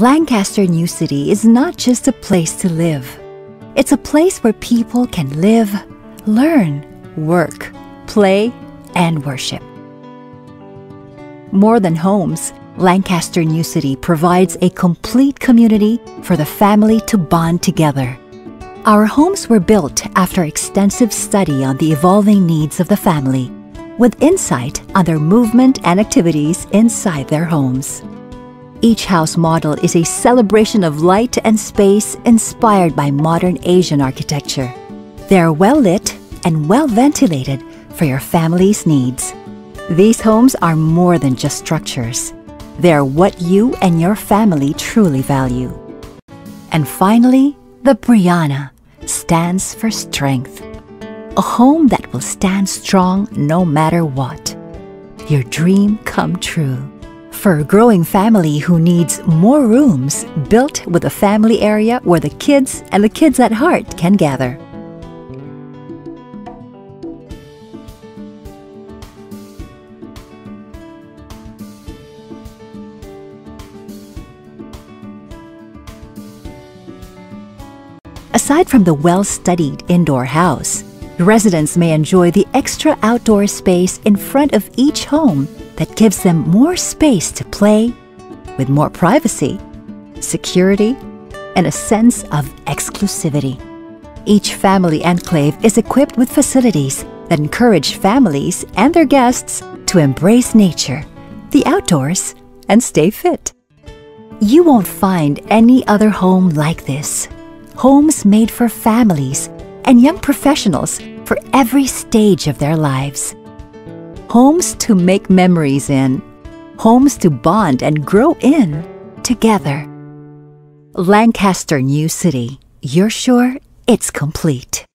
Lancaster New City is not just a place to live. It's a place where people can live, learn, work, play, and worship. More than homes, Lancaster New City provides a complete community for the family to bond together. Our homes were built after extensive study on the evolving needs of the family, with insight on their movement and activities inside their homes. Each house model is a celebration of light and space inspired by modern Asian architecture. They are well lit and well ventilated for your family's needs. These homes are more than just structures. They are what you and your family truly value. And finally, the Briana stands for strength. A home that will stand strong no matter what. Your dream come true. For a growing family who needs more rooms, built with a family area where the kids and the kids at heart can gather. Aside from the well-studied indoor house, residents may enjoy the extra outdoor space in front of each home that gives them more space to play, with more privacy, security, and a sense of exclusivity. Each family enclave is equipped with facilities that encourage families and their guests to embrace nature, the outdoors, and stay fit. You won't find any other home like this. Homes made for families and young professionals for every stage of their lives. Homes to make memories in. Homes to bond and grow in together. Lancaster New City, you're sure it's complete.